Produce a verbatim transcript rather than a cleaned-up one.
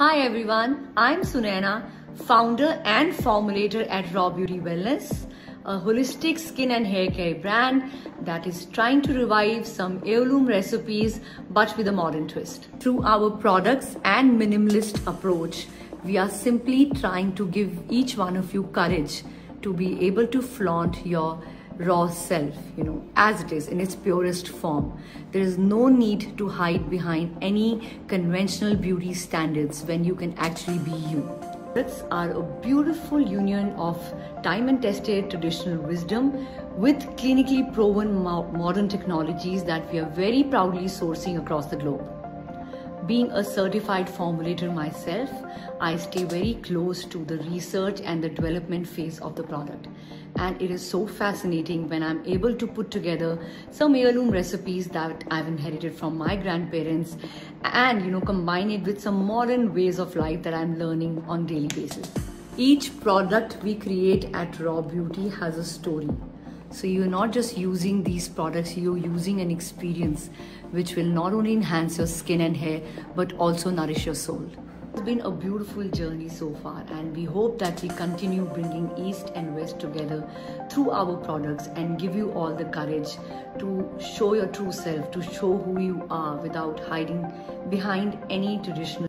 Hi everyone, I'm Sunayana, founder and formulator at Raw Beauty Wellness, a holistic skin and hair care brand that is trying to revive some heirloom recipes but with a modern twist. Through our products and minimalist approach, we are simply trying to give each one of you courage to be able to flaunt your raw self, you know, as it is in its purest form. There is no need to hide behind any conventional beauty standards when you can actually be you. Products are a beautiful union of time and tested traditional wisdom with clinically proven modern technologies that we are very proudly sourcing across the globe. Being a certified formulator myself, I stay very close to the research and the development phase of the product. And it is so fascinating when I'm able to put together some heirloom recipes that I've inherited from my grandparents and, you know, combine it with some modern ways of life that I'm learning on a daily basis. Each product we create at Raw Beauty has a story. So you're not just using these products, you're using an experience which will not only enhance your skin and hair, but also nourish your soul. It's been a beautiful journey so far, and we hope that we continue bringing East and West together through our products and give you all the courage to show your true self, to show who you are without hiding behind any traditional